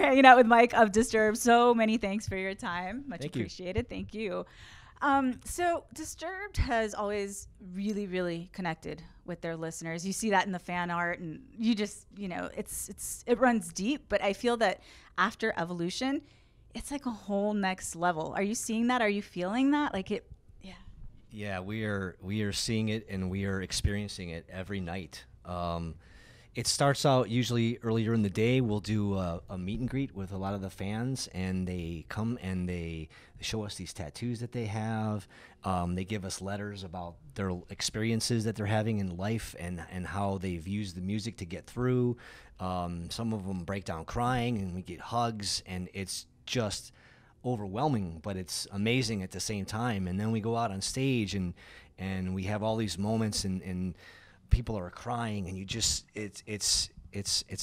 for hanging out with Mike of Disturbed. So many thanks for your time. Much appreciated. Thank you. So Disturbed has always really, really connected with their listeners. You see that in the fan art, and you just, you know, it runs deep. But I feel that after Evolution, it's like a whole next level. Are you seeing that? Are you feeling that? Like it, yeah. Yeah, we are seeing it, and we are experiencing it every night. It starts out usually earlier in the day. We'll do a meet and greet with a lot of the fans, and they come and they show us these tattoos that they have. They give us letters about their experiences that they're having in life and how they've used the music to get through. Some of them break down crying, and we get hugs, and it's just overwhelming, but it's amazing at the same time. And then we go out on stage, and we have all these moments, and people are crying, and you just, it's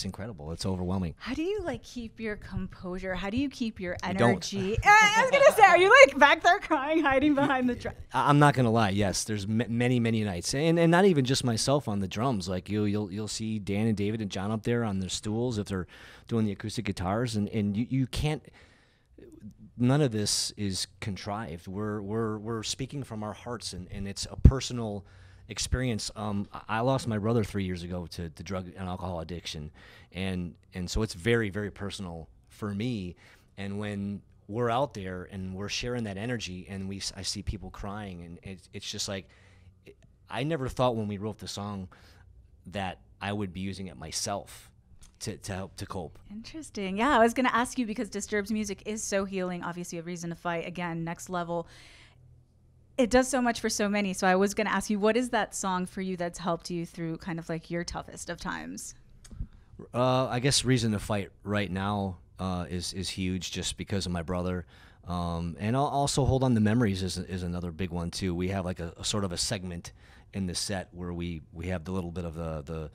incredible. It's overwhelming. How do you like keep your composure? How do you keep your energy? I was gonna say, are you like back there crying, hiding behind the drum? I'm not gonna lie. Yes, there's many nights, and not even just myself on the drums. Like you'll see Dan and David and John up there on their stools if they're doing the acoustic guitars, and you can't. None of this is contrived. We're speaking from our hearts, and it's a personal experience. I lost my brother 3 years ago to drug and alcohol addiction, and so it's very, very personal for me. And when we're out there and we're sharing that energy, and I see people crying, and it's just like, I never thought when we wrote the song that I would be using it myself to help to cope. Interesting. Yeah, I was going to ask you, because Disturbed's music is so healing. Obviously, a Reason to Fight, again, next level. It does so much for so many. So I was going to ask you, what is that song for you that's helped you through kind of like your toughest of times? I guess Reason to Fight right now is huge, just because of my brother. And also Hold On the Memories is another big one too. We have like a sort of a segment in the set where we have the little bit of the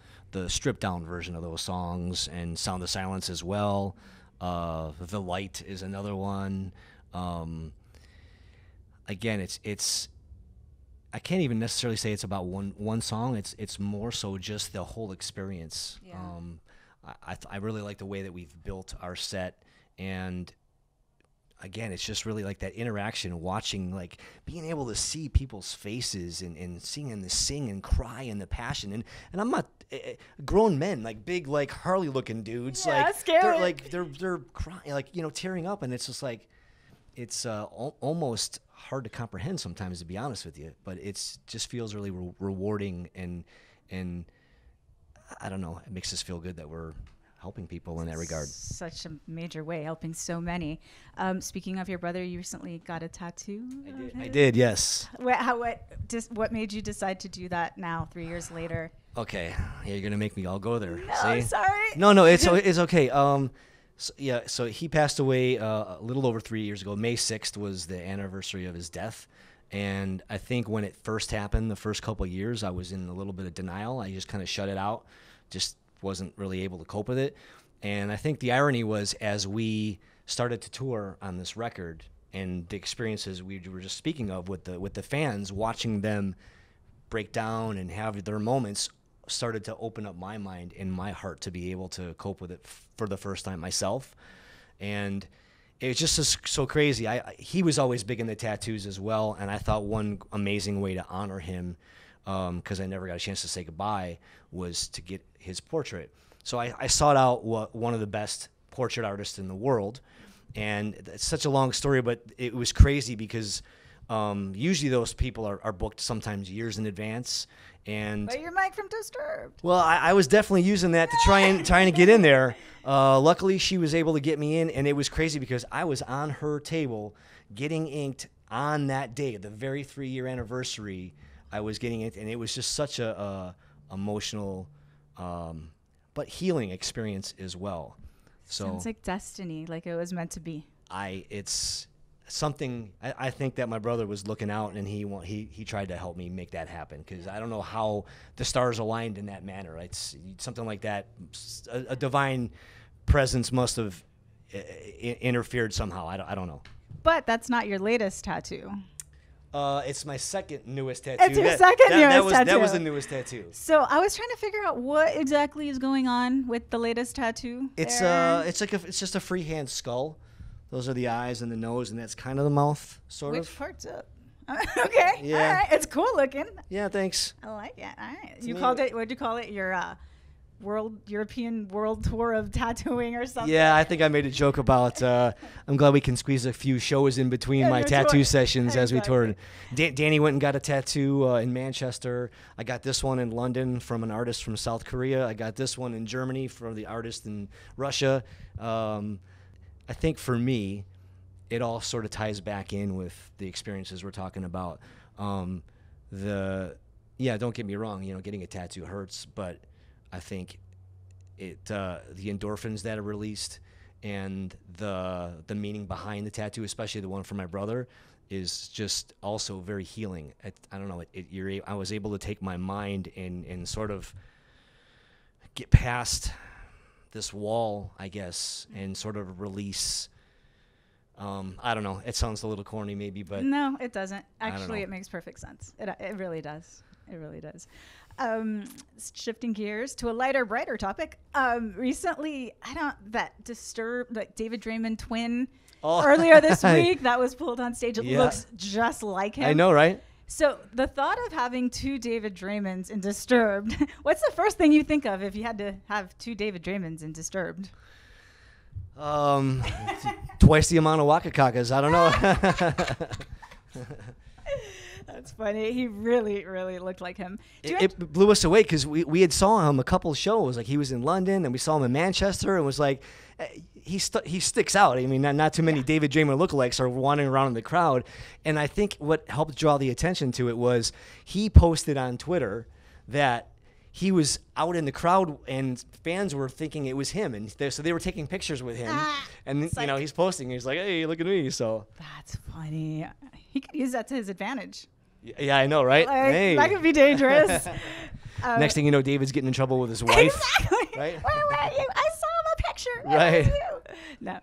stripped down version of those songs, and Sound of Silence as well. The Light is another one. Again, it's I can't even necessarily say it's about one song. It's more so just the whole experience. Yeah. I really like the way that we've built our set, and again, it's just really like that interaction, watching, like being able to see people's faces and seeing them sing and cry and the passion. And I'm not grown men, like big, like Harley looking dudes, yeah, like scary. They're like they're crying, like, you know, tearing up, and it's just like it's almost hard to comprehend sometimes, to be honest with you, but it's just feels really rewarding, and I don't know, it makes us feel good that we're helping people in that regard. Such a major way, helping so many. Speaking of your brother, you recently got a tattoo. I did, yes. What made you decide to do that now, 3 years later? Okay, yeah, you're gonna make me all go there. No, see? I'm sorry. No, it's okay. So he passed away a little over 3 years ago. May 6th was the anniversary of his death. And I think when it first happened, the first couple of years, I was in a little bit of denial. I just kind of shut it out, just wasn't really able to cope with it. And I think the irony was, as we started to tour on this record and the experiences we were just speaking of with the fans, watching them break down and have their moments, started to open up my mind and my heart to be able to cope with it for the first time myself. And it was just so crazy. He was always big in the tattoos as well, and I thought one amazing way to honor him, because I never got a chance to say goodbye, was to get his portrait. So I sought out one of the best portrait artists in the world, and it's such a long story, but it was crazy because usually those people are booked sometimes years in advance. But you're Mike from Disturbed. Well, I was definitely using that to trying to get in there. Luckily, she was able to get me in, and it was crazy because I was on her table getting inked on that day, the very 3 year anniversary. I was getting inked, and it was just such a emotional, but healing experience as well. So it's like destiny, like it was meant to be. It's something I think that my brother was looking out, and he tried to help me make that happen, because I don't know how the stars aligned in that manner. It's something like that. A divine presence must have interfered somehow. I don't know. But that's not your latest tattoo. It's my second newest tattoo. It's your second newest tattoo. That was the newest tattoo. So I was trying to figure out what exactly is going on with the latest tattoo. It's just a freehand skull. Those are the eyes and the nose, and that's kind of the mouth, sort of. Which part's up? Okay. Yeah. All right. It's cool looking. Yeah. Thanks. I like it. All right. You called it. What'd you call it? Your European world tour of tattooing or something. Yeah, I think I made a joke about I'm glad we can squeeze a few shows in between my tattoo sessions as we toured. Danny went and got a tattoo in Manchester. I got this one in London from an artist from South Korea. I got this one in Germany from the artist in Russia. I think for me, it all sort of ties back in with the experiences we're talking about. Yeah, don't get me wrong, you know, getting a tattoo hurts, but I think the endorphins that are released and the meaning behind the tattoo, especially the one for my brother, is just also very healing. I don't know. I was able to take my mind and sort of get past this wall, I guess, and sort of release. I don't know. It sounds a little corny, maybe, but no, it doesn't. Actually, it makes perfect sense. It really does. It really does. Shifting gears to a lighter, brighter topic. Recently, that Disturbed, like David Draiman twin earlier this week, that was pulled on stage. It looks just like him. I know, right? So the thought of having two David Draimans in Disturbed, what's the first thing you think of if you had to have two David Draimans in Disturbed? Twice the amount of Waka Kakas. I don't know. That's funny. He really, really looked like him. It blew us away because we had saw him a couple shows. Like, he was in London, and we saw him in Manchester, and was like, he sticks out. I mean, not too many David Draiman lookalikes are wandering around in the crowd. And I think what helped draw the attention to it was he posted on Twitter that he was out in the crowd, and fans were thinking it was him, and so they were taking pictures with him. And you know, he's posting. He's like, "Hey, look at me!" So that's funny. He could use that to his advantage. Yeah, I know, right? Like, hey. That could be dangerous. Next thing you know, David's getting in trouble with his wife. Exactly. Right? Where were you? I saw the picture. Right. No.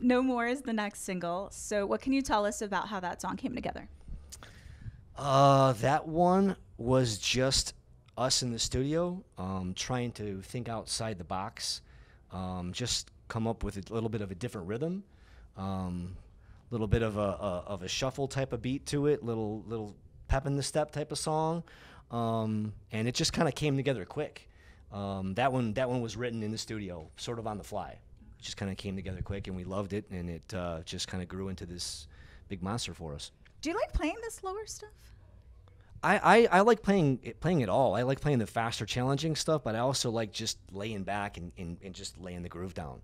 No More is the next single. So what can you tell us about how that song came together? That one was just us in the studio trying to think outside the box, just come up with a little bit of a different rhythm. Little bit of a shuffle type of beat to it, little pep in the step type of song, and it just kind of came together quick. That one was written in the studio, sort of on the fly. It just kind of came together quick, and we loved it, and it just kind of grew into this big monster for us. Do you like playing the slower stuff? I like playing it all. I like playing the faster, challenging stuff, but I also like just laying back and just laying the groove down.